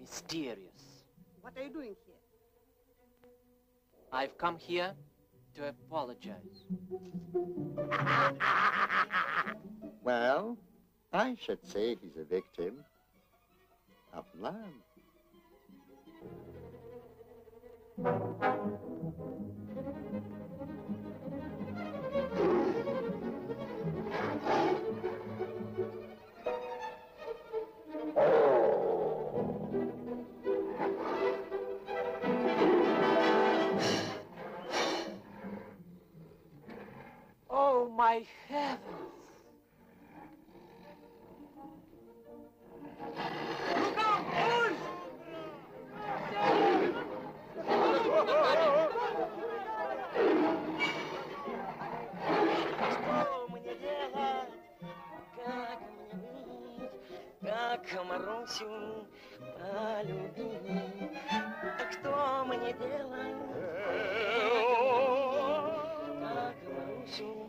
Mysterious. What are you doing here? I've come here to apologize. Well, I should say he's a victim of love. My heavens! Look out, boys! Что мне делать? Как мне быть? Как Марусю полюбить? Так что мне делать? Как Марусю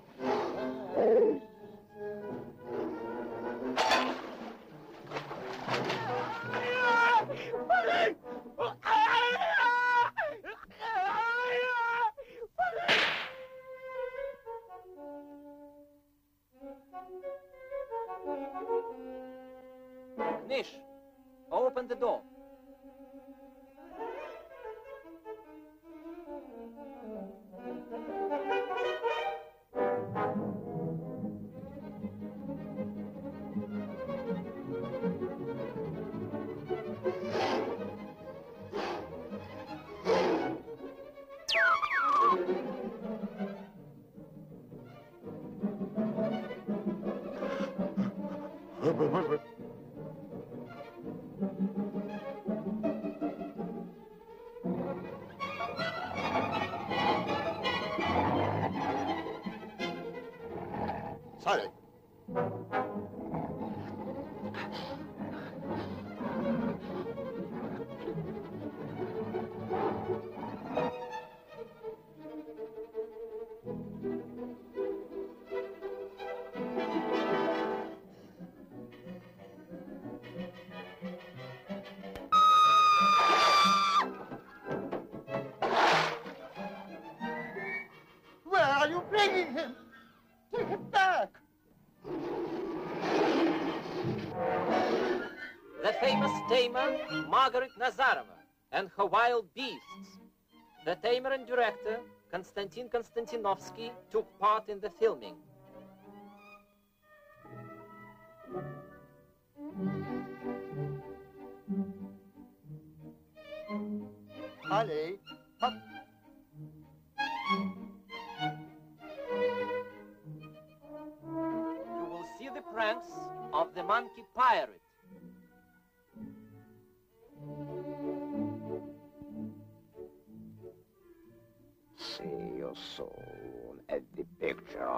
Nish, open the door. Sorry. Where are you bringing him? Take him back! The famous tamer, Margarita Nazarova, and her wild beasts. The tamer and director, Konstantin Konstantinovsky, took part in the filming. Allez, hop! Pranks of the monkey pirate. See you soon at the picture.